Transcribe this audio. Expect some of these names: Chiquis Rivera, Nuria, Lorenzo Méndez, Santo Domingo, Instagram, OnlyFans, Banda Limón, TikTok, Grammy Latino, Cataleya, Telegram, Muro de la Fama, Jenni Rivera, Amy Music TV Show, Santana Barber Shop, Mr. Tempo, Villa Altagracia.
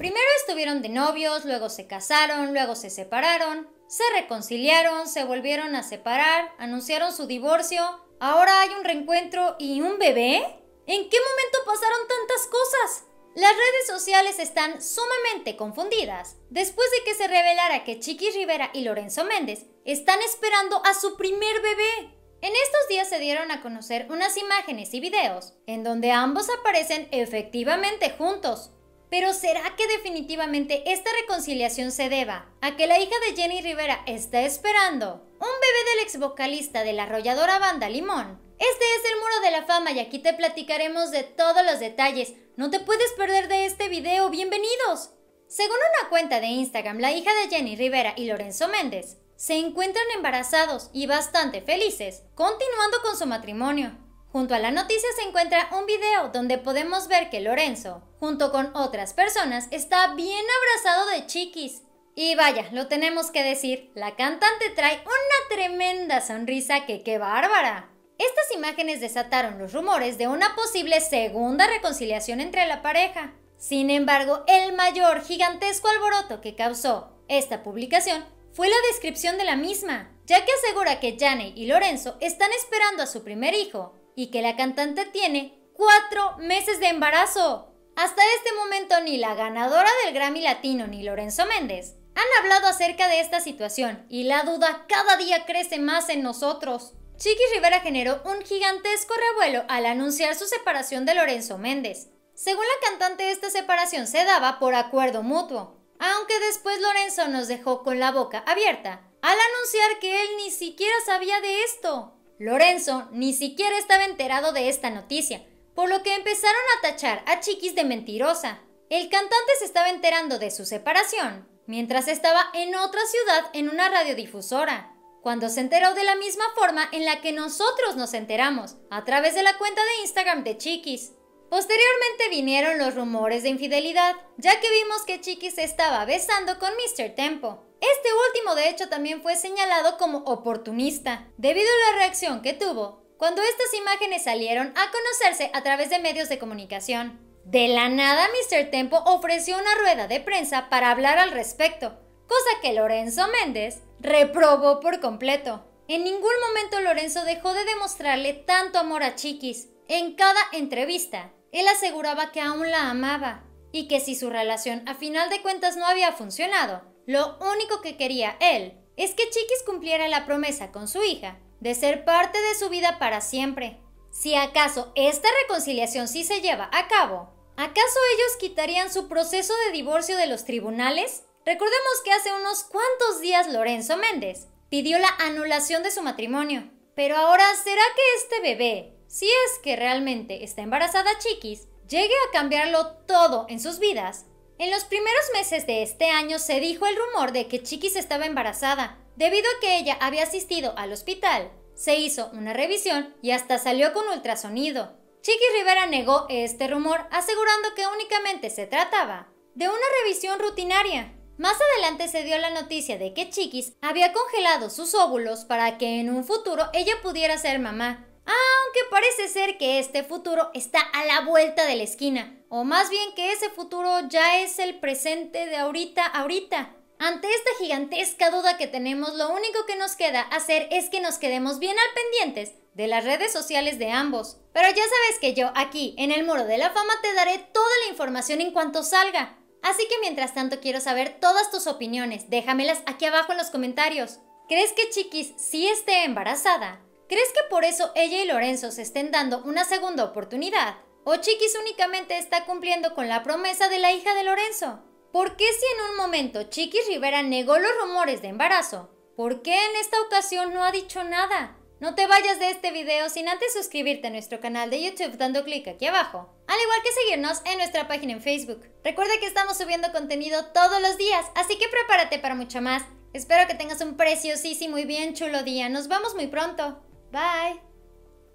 Primero estuvieron de novios, luego se casaron, luego se separaron, se reconciliaron, se volvieron a separar, anunciaron su divorcio, ahora hay un reencuentro y un bebé. ¿En qué momento pasaron tantas cosas? Las redes sociales están sumamente confundidas después de que se revelara que Chiquis Rivera y Lorenzo Méndez están esperando a su primer bebé. En estos días se dieron a conocer unas imágenes y videos en donde ambos aparecen efectivamente juntos. Pero ¿será que definitivamente esta reconciliación se deba a que la hija de Jenni Rivera está esperando un bebé del ex vocalista de la arrolladora Banda Limón? Este es el Muro de la Fama y aquí te platicaremos de todos los detalles. No te puedes perder de este video. ¡Bienvenidos! Según una cuenta de Instagram, la hija de Jenni Rivera y Lorenzo Méndez se encuentran embarazados y bastante felices, continuando con su matrimonio. Junto a la noticia se encuentra un video donde podemos ver que Lorenzo, junto con otras personas, está bien abrazado de Chiquis. Y vaya, lo tenemos que decir, la cantante trae una tremenda sonrisa que qué bárbara. Estas imágenes desataron los rumores de una posible segunda reconciliación entre la pareja. Sin embargo, el mayor gigantesco alboroto que causó esta publicación fue la descripción de la misma, ya que asegura que Jenni y Lorenzo están esperando a su primer hijo y que la cantante tiene 4 meses de embarazo. Hasta este momento ni la ganadora del Grammy Latino ni Lorenzo Méndez han hablado acerca de esta situación y la duda cada día crece más en nosotros. Chiquis Rivera generó un gigantesco revuelo al anunciar su separación de Lorenzo Méndez. Según la cantante, esta separación se daba por acuerdo mutuo, aunque después Lorenzo nos dejó con la boca abierta al anunciar que él ni siquiera sabía de esto. Lorenzo ni siquiera estaba enterado de esta noticia, por lo que empezaron a tachar a Chiquis de mentirosa. El cantante se estaba enterando de su separación mientras estaba en otra ciudad en una radiodifusora, cuando se enteró de la misma forma en la que nosotros nos enteramos, a través de la cuenta de Instagram de Chiquis. Posteriormente vinieron los rumores de infidelidad, ya que vimos que Chiquis se estaba besando con Mr. Tempo. Este último de hecho también fue señalado como oportunista, debido a la reacción que tuvo cuando estas imágenes salieron a conocerse a través de medios de comunicación. De la nada, Mr. Tempo ofreció una rueda de prensa para hablar al respecto, cosa que Lorenzo Méndez reprobó por completo. En ningún momento Lorenzo dejó de demostrarle tanto amor a Chiquis. En cada entrevista, él aseguraba que aún la amaba y que si su relación a final de cuentas no había funcionado, lo único que quería él es que Chiquis cumpliera la promesa con su hija de ser parte de su vida para siempre. Si acaso esta reconciliación sí se lleva a cabo, ¿acaso ellos quitarían su proceso de divorcio de los tribunales? Recordemos que hace unos cuantos días Lorenzo Méndez pidió la anulación de su matrimonio. Pero ahora, ¿será que este bebé, si es que realmente está embarazada Chiquis, llegue a cambiarlo todo en sus vidas? En los primeros meses de este año se dijo el rumor de que Chiquis estaba embarazada, debido a que ella había asistido al hospital, se hizo una revisión y hasta salió con ultrasonido. Chiquis Rivera negó este rumor, asegurando que únicamente se trataba de una revisión rutinaria. Más adelante se dio la noticia de que Chiquis había congelado sus óvulos para que en un futuro ella pudiera ser mamá, aunque parece ser que este futuro está a la vuelta de la esquina. O más bien que ese futuro ya es el presente de ahorita. Ante esta gigantesca duda que tenemos, lo único que nos queda hacer es que nos quedemos bien al pendientes de las redes sociales de ambos. Pero ya sabes que yo aquí, en el Muro de la Fama, te daré toda la información en cuanto salga. Así que mientras tanto quiero saber todas tus opiniones, déjamelas aquí abajo en los comentarios. ¿Crees que Chiquis sí esté embarazada? ¿Crees que por eso ella y Lorenzo se estén dando una segunda oportunidad? ¿O Chiquis únicamente está cumpliendo con la promesa de la hija de Lorenzo? ¿Por qué si en un momento Chiquis Rivera negó los rumores de embarazo, por qué en esta ocasión no ha dicho nada? No te vayas de este video sin antes suscribirte a nuestro canal de YouTube dando clic aquí abajo, al igual que seguirnos en nuestra página en Facebook. Recuerda que estamos subiendo contenido todos los días, así que prepárate para mucho más. Espero que tengas un preciosísimo y bien chulo día. Nos vemos muy pronto. Bye.